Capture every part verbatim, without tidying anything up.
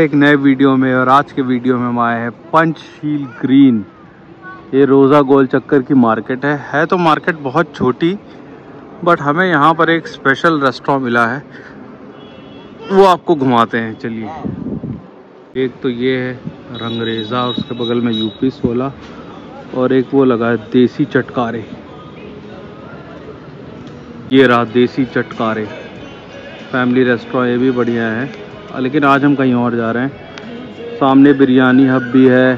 एक नए वीडियो में, और आज के वीडियो में हम आए हैं पंचशील ग्रीन। ये रोज़ा गोल चक्कर की मार्केट है है तो मार्केट बहुत छोटी, बट हमें यहाँ पर एक स्पेशल रेस्टोरेंट मिला है, वो आपको घुमाते हैं। चलिए, एक तो ये है रंगरेज़ा, उसके बगल में यूपी सोला, और एक वो लगा है देसी चटकारे। ये रहा देसी चटकारे फैमिली रेस्टोरेंट, ये भी बढ़िया है, लेकिन आज हम कहीं और जा रहे हैं। सामने बिरयानी हब भी है,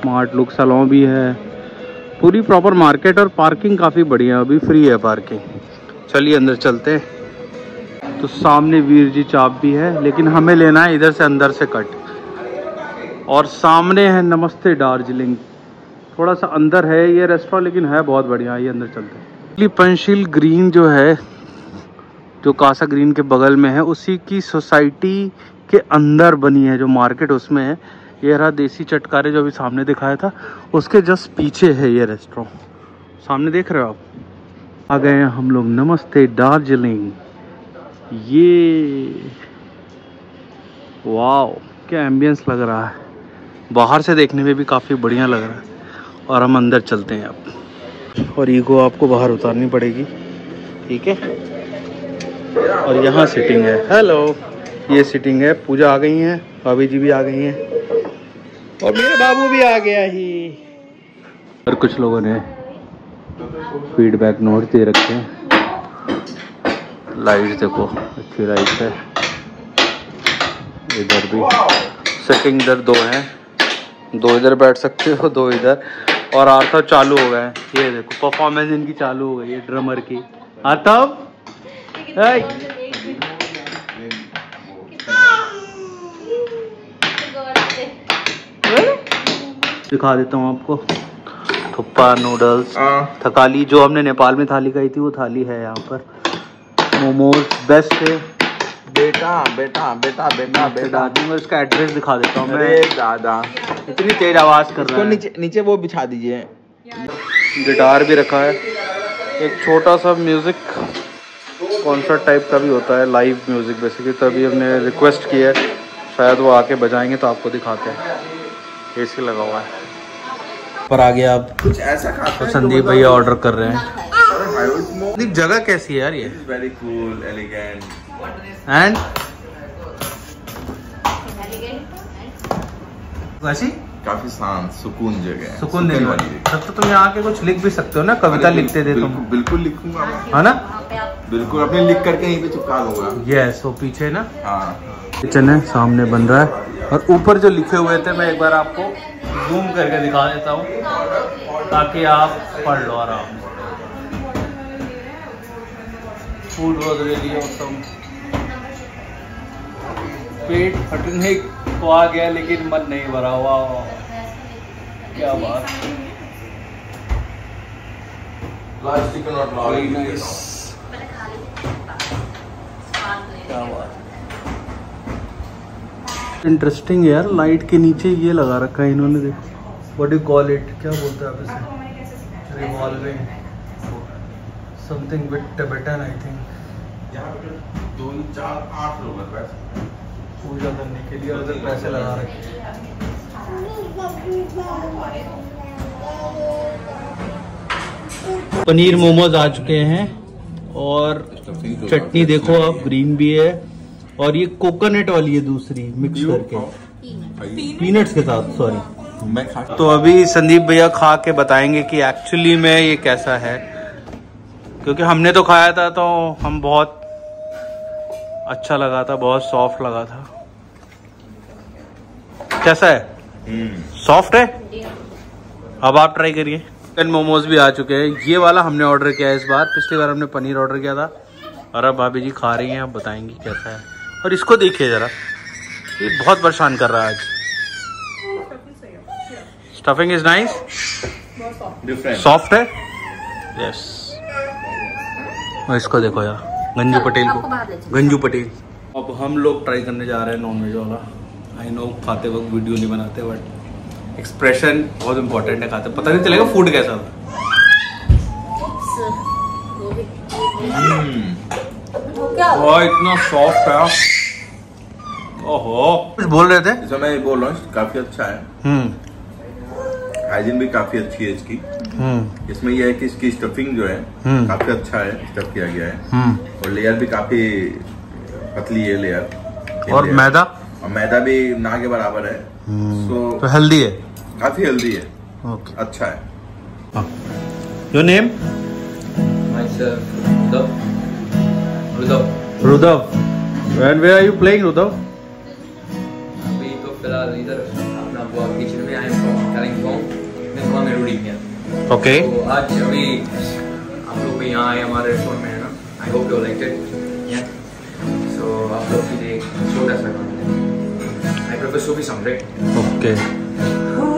स्मार्ट लुक सैलॉन भी है, पूरी प्रॉपर मार्केट, और पार्किंग काफ़ी बढ़िया, अभी फ्री है पार्किंग। चलिए अंदर चलते हैं। तो सामने वीर जी चाप भी है, लेकिन हमें लेना है इधर से अंदर से कट। और सामने है नमस्ते दार्जिलिंग, थोड़ा सा अंदर है ये रेस्टोरेंट, लेकिन है बहुत बढ़िया। ये अंदर चलते हैं। पंचशील ग्रीन जो है, जो कासा ग्रीन के बगल में है, उसी की सोसाइटी के अंदर बनी है जो मार्केट, उसमें है। ये रहा देसी चटकारे जो अभी सामने दिखाया था, उसके जस्ट पीछे है ये रेस्टोरेंट, सामने देख रहे हो आप। आ गए हैं हम लोग नमस्ते दार्जिलिंग। ये वाओ, क्या एम्बियंस लग रहा है, बाहर से देखने में भी काफ़ी बढ़िया लग रहा है। और हम अंदर चलते हैं आप, और ईगो आपको बाहर उतारनी पड़ेगी, ठीक है। और यहाँ सिटिंग है। हेलो, ये सिटिंग है। पूजा आ गई हैं, भाभी जी भी आ गई हैं, और मेरा बाबू भी आ गया ही। और कुछ लोगों ने फीडबैक नोट दे रखे हैं। लाइट देखो, अच्छी लाइट है। इधर भी सिटिंग, इधर दो हैं, दो इधर बैठ सकते हो, दो इधर। और आरतव चालू हो गए, ये देखो परफॉर्मेंस इनकी चालू हो गई है ड्रमर की। आरतव दिखा देता हूँ आपको थुप्पा नूडल्स, थकाली जो हमने नेपाल में थाली खाई थी वो थाली है यहाँ पर। मोमोज बेस्ट है। बेटा बेटा बेटा बेटा बेटा मैं उसका एड्रेस दिखा देता हूँ। मैं दादा इतनी तेज आवाज कर रहा है। नीचे नीचे वो बिछा दीजिए। गिटार भी रखा है, एक छोटा सा म्यूजिक कॉन्सर्ट टाइप का भी होता है, लाइव म्यूज़िक बेसिकली। तभी हमने रिक्वेस्ट किया है, शायद वो आके बजाएंगे तो आपको दिखाते हैं। एसी लगा हुआ है पर आ गया आप कुछ ऐसा खाते हैं। संदीप भैया ऑर्डर कर रहे हैं। जगह कैसी है यार, ये वेरी कूल एलिगेंट एंड वैसी काफी शांत सुकून जगह है, सुकून देने वाली है। तब तो तुम यहाँ आके कुछ लिख भी सकते हो ना, कविता लिखते थे तुम। बिल्कुल लिखूंगा, है ना, बिल्कुल अपने लिख करके यहीं पे चिपका दूंगा। यस, वो पीछे ना किचन है, सामने बन रहा है। और ऊपर जो लिखे हुए थे, मैं एक बार आपको जूम करके दिखा देता हूँ ताकि आप पढ़ लो आराम। फूड वॉज रेडी ऑसम, पेट फटने को आ गया लेकिन मन नहीं भरा। वाह, क्या बात, क्या बात, इंटरेस्टिंग यार। लाइट के नीचे ये लगा रखा है इन्होंने, देखो व्हाट डू कॉल इट, क्या बोलते हैं आप इसे, revolving something with Tibetan I think. यहाँ पे दो चार आठ लोग हैं पूजा करने के लिए, उधर पैसे लगा रखे हैं। पनीर मोमोज आ चुके हैं, और चटनी देखो आप, ग्रीन भी है, और ये कोकोनट वाली है दूसरी, मिक्स करके पीनट्स के साथ, सॉरी। तो अभी संदीप भैया खा के बताएंगे कि एक्चुअली में ये कैसा है, क्योंकि हमने तो खाया था तो हम बहुत अच्छा लगा था, बहुत सॉफ्ट लगा था। कैसा है, सॉफ्ट है? अब आप ट्राई करिए। चिकन मोमोज भी आ चुके हैं, ये वाला हमने ऑर्डर किया है इस बार, पिछली बार हमने पनीर ऑर्डर किया था। और अब भाभी जी खा रही हैं, आप बताएंगी कैसा है। और इसको देखिए ज़रा, ये बहुत परेशान कर रहा है आज। स्टफिंग इज नाइस, सॉफ्ट है, यस। और इसको देखो यार, गंजू पटेल को, गंजू पटेल। अब हम लोग ट्राई करने जा रहे हैं नॉनवेज वाला। आई नो खाते वक्त वीडियो नहीं बनाते, बट एक्सप्रेशन बहुत इम्पोर्टेंट है, खाते पता नहीं चलेगा फूड कैसा था। वाह, इतना सॉफ्ट है, ओहो कुछ बोल रहे थे। इसमें मैं बोल रहा हूँ काफी अच्छा है, हाइजीन भी काफी अच्छी है इसकी। इसमें यह है कि इसकी स्टफिंग जो है काफी अच्छा है, स्टफ किया गया है और लेयर भी काफी पतली है लेयर। और मैदा और मैदा भी ना के बराबर है, सो तो हेल्दी है, काफी हेल्दी है। ओके अच्छा है। Your name? Myself Rudrav. Rudrav Rudrav and where are you playing Rudrav? अभी तो फिलहाल इधर अपना बुआ किचन में आई एम फ्रॉम कालिम्पोंग, मैं बुआ में रूडी किया। Okay okay. तो आज अभी आप लोग भी यहाँ आए हमारे रेस्टोरेंट में है ना। I hope you like it. Yeah so आप लोग के लिए छोटा सा आई प्रेफर सो भी समथिंग। ओके हो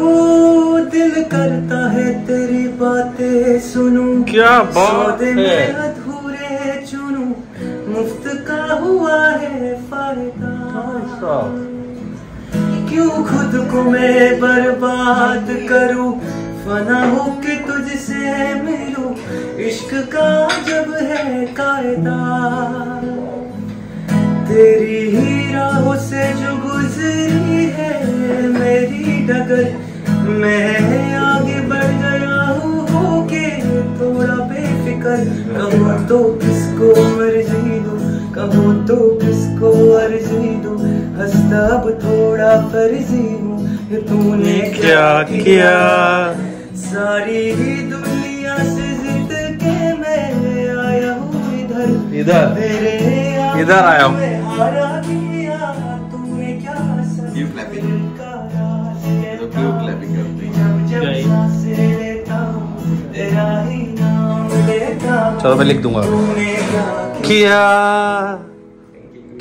दिल करता है तेरी बातें सुनूं, क्या बात है अधूरे चुनूं, मुफ्त का हुआ है फायदा क्यों खुद को मैं बर्बाद करूं, फना हो के तुझसे मिलूं, इश्क का जब है कायदा, तेरी ही राहों से जो गुजरी है मेरी डगर, मैं आगे बढ़ गया हूँ होके थोड़ा बेफिकर। कहूँ तो किसको अर्जी दूँ, कहूँ तो किसको अर्जी दूँ, हंसता अब थोड़ा फर्जी हूँ, तूने क्या किया सारी ही दुनिया से जिद के मैं आया हूँ इधर इधर इधर आया हूँ। तूने क्या यू क्लैपिंग क्लैपिंग चलो मैं लिख दूंगा। क्या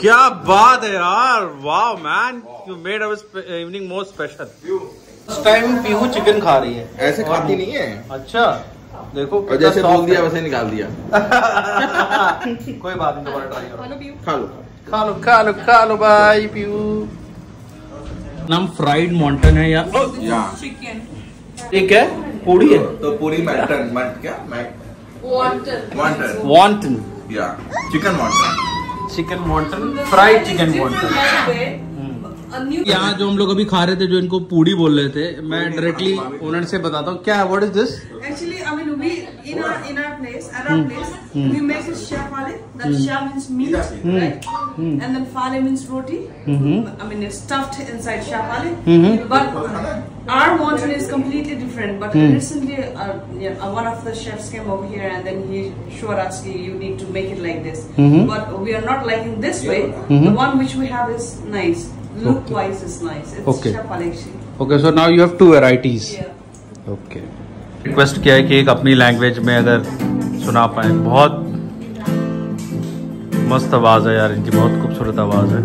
क्या बात है यार, wow man, you made our evening most special. उस टाइम पीहू चिकन खा रही है, ऐसे खाती नहीं है। अच्छा देखो जैसे बोल दिया वैसे निकाल दिया। कोई बात नहीं, दोबारा ट्राई करो। खा लो खा लो खा लो खा लो भाई पीहू। नाम फ्राइड मॉन्टन है या चिकन? ठीक है पूरी है तो पूरी मॉन्टन मट क्या मॉन्टन मॉन्टन या चिकन मॉन्टन चिकन मॉन्टन फ्राइड चिकन मॉन्टन। यहाँ जो हम लोग अभी खा रहे थे जो इनको पूड़ी बोल रहे थे, मैं डायरेक्टली ओनर से बताता हूँ क्या है। What is this? Actually I mean we in our in our place at our place we make this शेफाले, that sha means meat right and then फाले means roti, I mean it's stuffed inside शेफाले, but our montan is completely different. But recently one of the chefs came over here and then he showed us कि you need to make it like this, but we are not liking this way, the one which we have is nice. Look wise is nice. It's okay. Okay, so now you have two varieties. Yeah. Okay. Request किया है कि एक अपनी language में अगर सुना पाए। बहुत मस्त आवाज है यार इनकी, बहुत खूबसूरत आवाज है।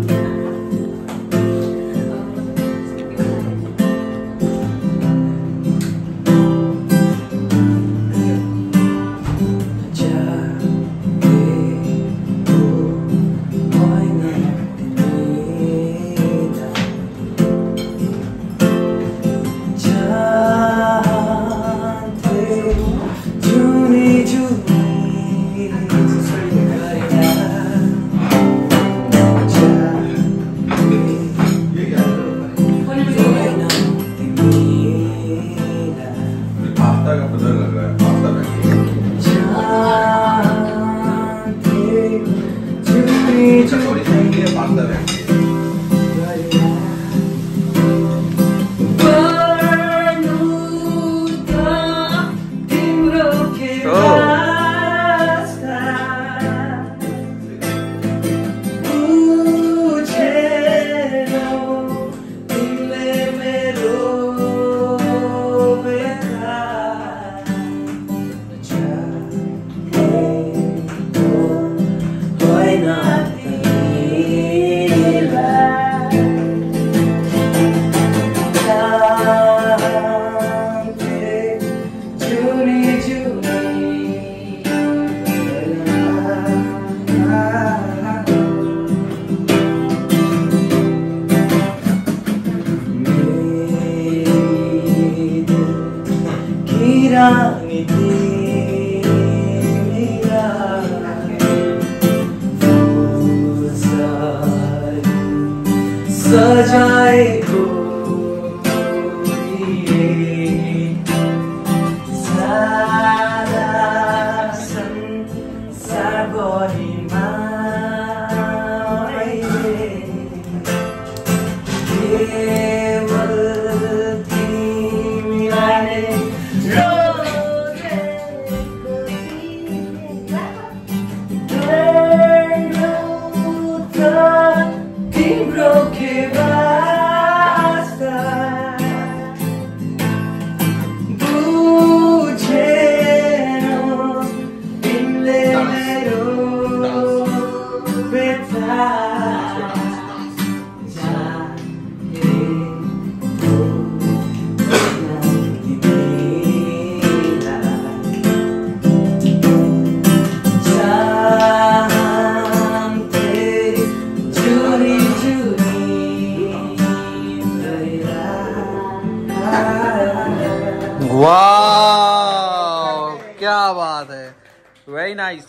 सजाए को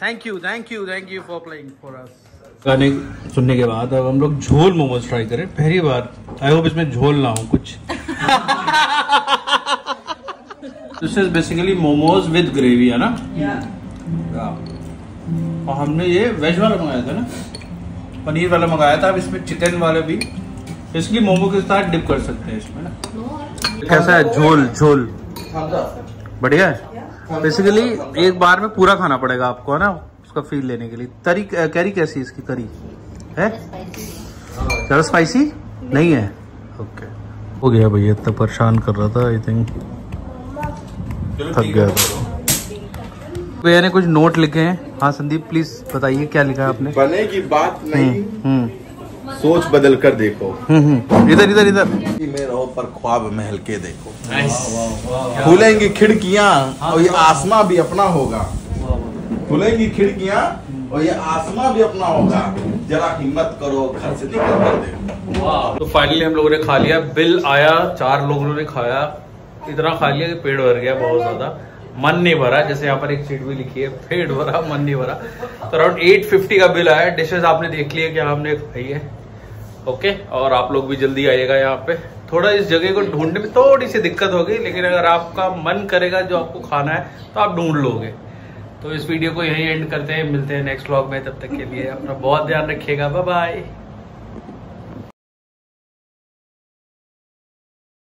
thank you thank you thank you for playing for us. गाने सुनने के बाद अब हम लोग झोल मोमोज ट्राई करें पहली बार। आई होप इसमें झोल ना हो कुछ। This is basically momos with gravy है ना। yeah. और हमने ये वेज वाला मंगाया था ना, पनीर वाला मंगाया था। अब इसमें चिकन वाला भी इसलिए मोमो के साथ डिप कर सकते हैं इसमें ना। no. कैसा है झोल? झोल बढ़िया है। बेसिकली एक बार में पूरा खाना पड़ेगा आपको है ना, उसका फील लेने के लिए। तरी कैरी कैसी इसकी? करी है ज़रा स्पाइसी नहीं है। ओके हो गया भैया, इतना परेशान कर रहा था। आई थिंक थक गया था। भैया ने कुछ नोट लिखे हैं। हाँ संदीप प्लीज बताइए क्या लिखा है आपने। बने की बात नहीं, हम्म सोच बदल कर देखो। हम्म इधर इधर इधर में रहो पर ख्वाब महल के देखो। खुलेंगी खिड़कियाँ और ये आसमां भी अपना होगा। खुलेंगी खिड़कियाँ और ये आसमां भी अपना होगा। जरा हिम्मत करो, घर से निकल कर। तो फाइनली हम लोगों ने खा लिया। बिल आया, चार लोगों ने खाया। इतना खा लिया कि पेट भर गया बहुत ज्यादा, मन नहीं भरा। जैसे यहाँ पर एक चीट भी लिखी है, पेट भरा मन नहीं भरा। तो अराउंड एट फिफ्टी का बिल आया। डिशेज आपने देख ली है क्या हमने खाई है। ओके okay, और आप लोग भी जल्दी आइएगा यहाँ पे। थोड़ा इस जगह को ढूंढने में थोड़ी सी दिक्कत होगी, लेकिन अगर आपका मन करेगा जो आपको खाना है तो आप ढूंढ लोगे। तो इस वीडियो को यहीं एंड करते हैं, मिलते हैं नेक्स्ट व्लॉग में। तब तक के लिए अपना बहुत ध्यान रखिएगा। Bye bye.